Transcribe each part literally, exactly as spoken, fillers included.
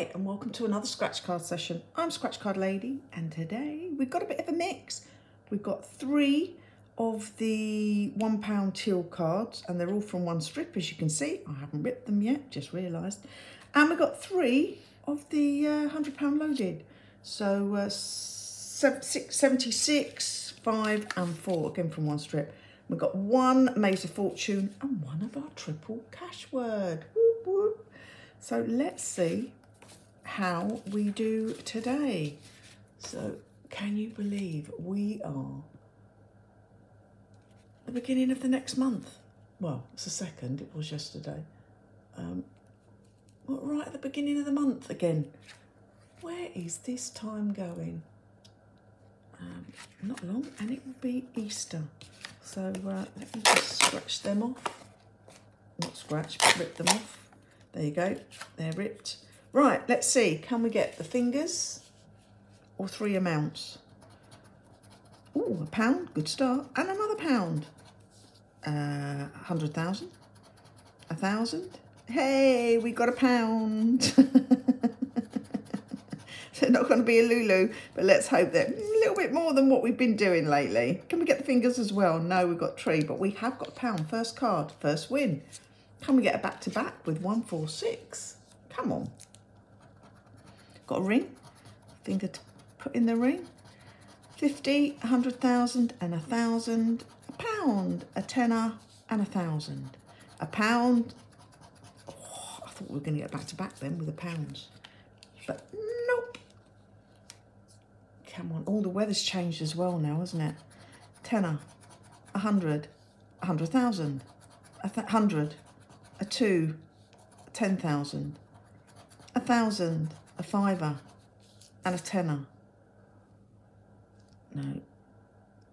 Hi and welcome to another scratch card session. I'm Scratch Card Lady and today we've got a bit of a mix. We've got three of the one pound teal cards and they're all from one strip, as you can see. I haven't ripped them yet, just realised. And we've got three of the uh, hundred pound loaded. So uh, seventy-six, five and four, again from one strip. We've got one Maze of Fortune and one of our Triple Cashword. Whoop whoop. So let's see how we do today. So can you believe we are the beginning of the next month? Well, it's the second, it was yesterday. Um, right at the beginning of the month again. Where is this time going? Um, not long, and it will be Easter. So uh, let me just scratch them off. Not scratch, but rip them off. There you go, they're ripped. Right, let's see, can we get the fingers or three amounts? Oh, a pound, good start, and another pound. Uh, one hundred thousand, a thousand. Hey, we got a pound. They're not going to be a Lulu, but let's hope they're a little bit more than what we've been doing lately. Can we get the fingers as well? No, we've got three, but we have got a pound. First card, first win. Can we get a back-to-back with one, four, six? Come on. Got a ring. Finger to put in the ring. fifty, one hundred thousand and one thousand. A pound, a tenner and one thousand. A pound. Oh, I thought we were going to get a back-to-back then with the pounds. But nope. Come on. All the weather's changed as well now, hasn't it? Tenner, one hundred, one hundred thousand, one hundred. A two, a ten thousand, a thousand, a fiver, and a tenner. No,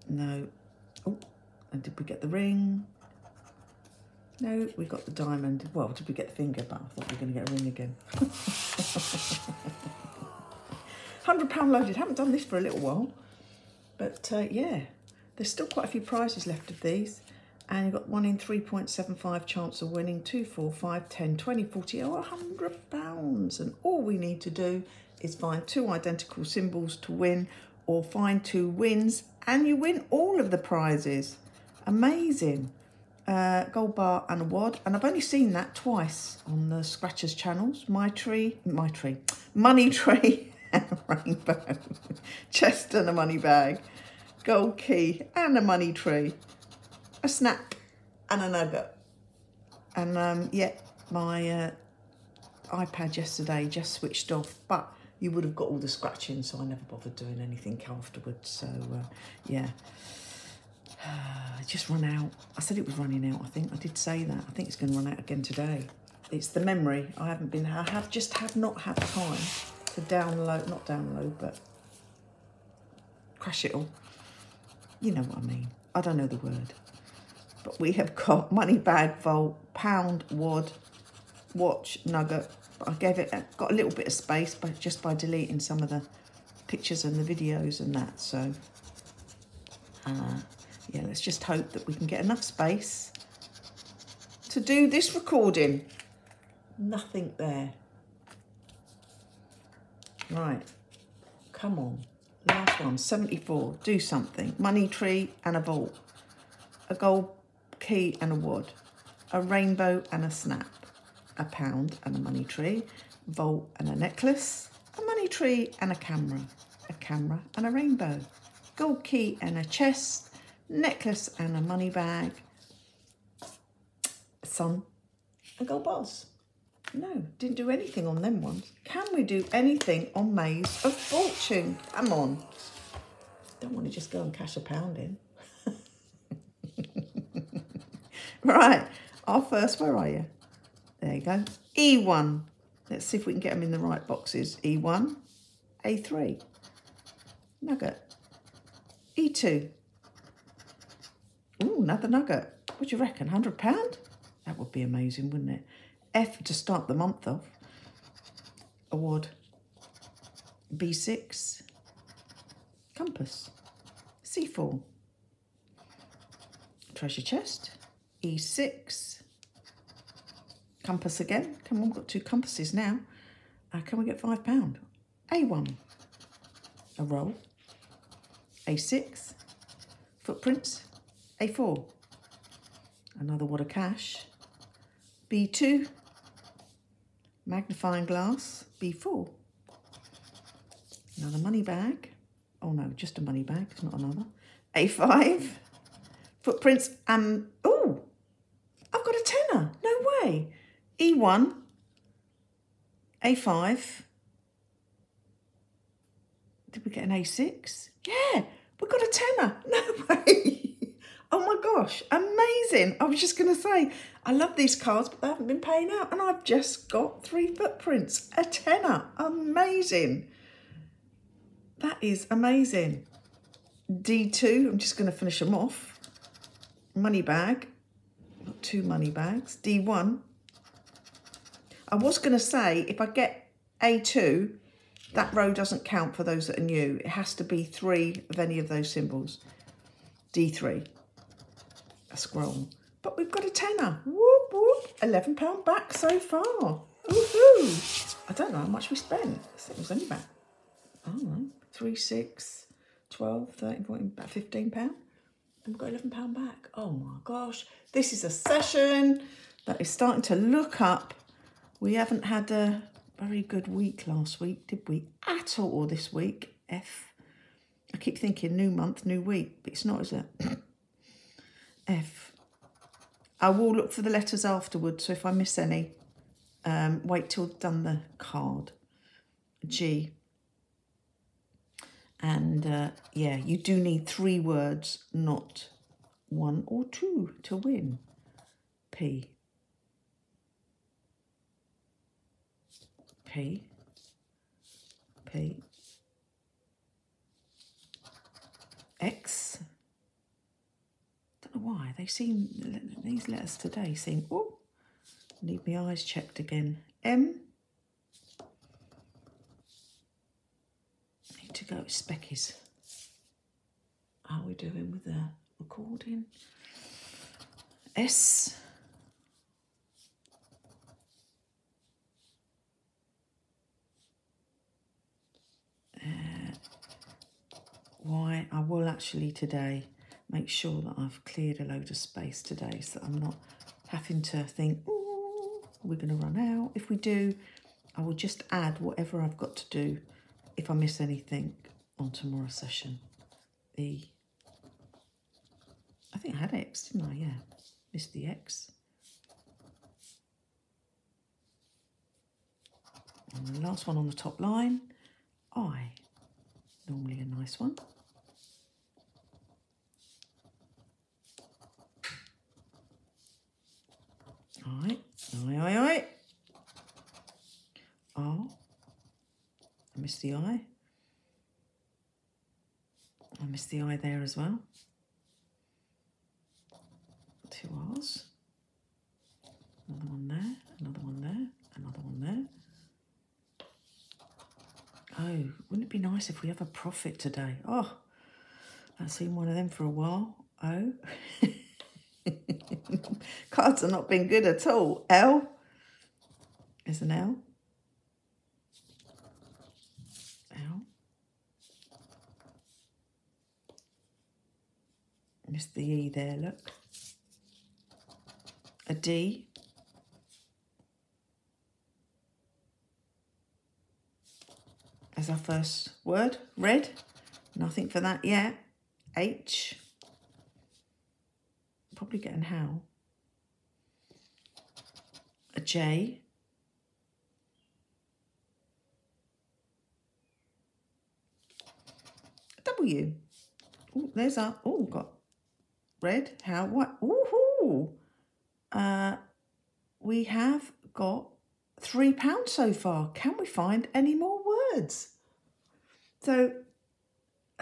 no. Oh, and did we get the ring? No, we got the diamond. Well, did we get the finger? But I thought we were going to get a ring again. one hundred pound loaded. Haven't done this for a little while. But uh, yeah, there's still quite a few prizes left of these. And you've got one in three point seven five chance of winning, two, four, five, ten, twenty, forty, or one hundred pounds. And all we need to do is find two identical symbols to win, or find two wins, and you win all of the prizes. Amazing. Uh, gold bar and a wad. And I've only seen that twice on the Scratchers channels. My tree, my tree, money tree and a rainbow. Chest and a money bag. Gold key and a money tree. A snack and a nugget. And um, yeah, my uh, iPad yesterday just switched off, but you would have got all the scratching, so I never bothered doing anything afterwards. So uh, yeah, uh, just run out. I said it was running out. I think I did say that. I think it's going to run out again today. It's the memory. I haven't been. I have just have not had time to download, not download, but crash it all. You know what I mean. I don't know the word. But we have got money bag, vault, pound, wad, watch, nugget. But I gave it, got a little bit of space by, just by deleting some of the pictures and the videos and that. So, uh, yeah, let's just hope that we can get enough space to do this recording. Nothing there. Right, come on. Last one, seventy-four, do something. Money tree and a vault. A gold key and a wad, a rainbow and a snap, a pound and a money tree, vault and a necklace, a money tree and a camera, a camera and a rainbow, gold key and a chest, necklace and a money bag, a sun, and gold bars. No, didn't do anything on them ones. Can we do anything on Maze of Fortune? Come on. Don't want to just go and cash a pound in. Right, our first, where are you? There you go, E one. Let's see if we can get them in the right boxes. E one, A three, nugget, E two. Ooh, another nugget. What do you reckon, one hundred pound? That would be amazing, wouldn't it? F to start the month off. Award, B six, compass, C four, treasure chest, E six, compass again. Come on, we've got two compasses now. Uh, can we get five pounds? A one, a roll, A six, footprints, A four, another wad of cash, B two, magnifying glass, B four, another money bag, oh no, just a money bag, it's not another, A five, footprints, um, oh, I've got a tenner, no way, E one, A five, did we get an A six? Yeah, we got a tenner. No way. Oh my gosh, amazing. I was just going to say, I love these cards, but they haven't been paying out. And I've just got three footprints, a tenner. Amazing. That is amazing. D two, I'm just going to finish them off. Money bag, not two money bags. D one. I was going to say, if I get A two, that row doesn't count for those that are new. It has to be three of any of those symbols. D three, a scroll. But we've got a tenner. Whoop, whoop, eleven pounds back so far. Woohoo! I don't know how much we spent. I think it was only about, I don't know, three, six, twelve, thirteen, fourteen, about fifteen pounds. And we've got eleven pounds back. Oh my gosh. This is a session that is starting to look up. We haven't had a very good week last week, did we? At all, or this week, F. I keep thinking new month, new week, but it's not, is it? F. I will look for the letters afterwards, so if I miss any, um, wait till I've done the card. G. And, uh, yeah, you do need three words, not one or two, to win. P. P, P, X. Don't know why they seem, these letters today seem, oh, need my eyes checked again. M, need to go with Speckies. How are we doing with the recording? S. Why I will actually today make sure that I've cleared a load of space today so that I'm not having to think, oh, we're going to run out. If we do, I will just add whatever I've got to do if I miss anything on tomorrow's session. The, I think I had X, didn't I? Yeah, missed the X. And the last one on the top line, I. Normally a nice one. Aye, aye, aye, aye. R. I missed the I. I missed the I there as well. Two R's. Another one there, another one there, another one there. Oh, wouldn't it be nice if we have a profit today? Oh, I've seen one of them for a while. Oh. Cards have not been good at all. L is an L. L. Missed the E there, look. A D. As our first word, red, nothing for that yet. H, probably getting how. A J, a W. Oh, there's our, oh, got red, how, what? Ooh, uh, we have got three pounds so far. Can we find any more words? So,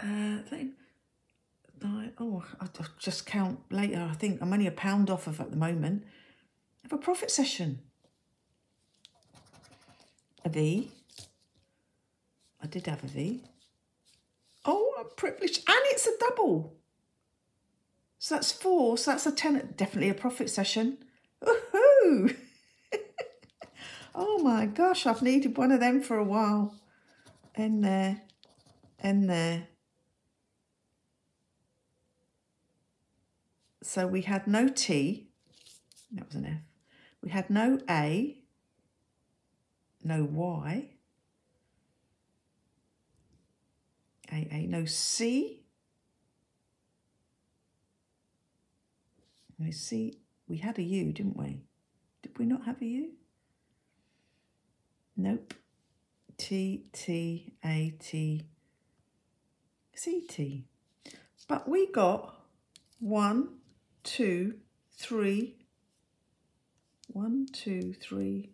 uh, they, I, oh, I'll just count later. I think I'm only a pound off of at the moment. Have a profit session. A V. I did have a V. Oh, I'm privileged. And it's a double. So that's four. So that's a ten. Definitely a profit session. Woohoo! Oh my gosh, I've needed one of them for a while. In there, in there. So we had no T, that was an F. We had no A, no Y, A A, no C, no C. We had a U, didn't we? Did we not have a U? Nope. T, T, A, T, C, T. But we got one, two, three, one, two, three,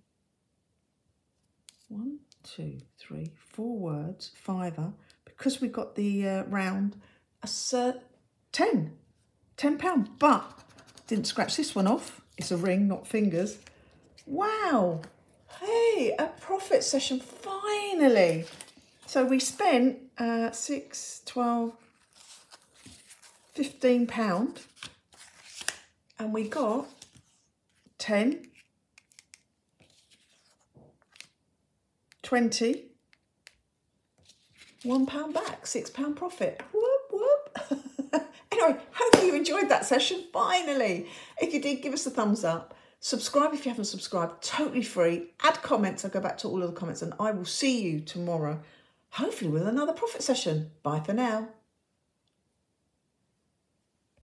one, two, three, four words, fiver, because we got the uh, round, a uh, ten, ten pound, but didn't scratch this one off. It's a ring, not fingers. Wow. Hey, a profit session, finally. So we spent uh, six, twelve, fifteen pound, and we got ten, twenty, one pound back, six pound profit. Whoop, whoop. Anyway, hopefully you enjoyed that session, finally. If you did, give us a thumbs up. Subscribe if you haven't subscribed, totally free. Add comments, I'll go back to all of the comments, and I will see you tomorrow, hopefully with another profit session. Bye for now.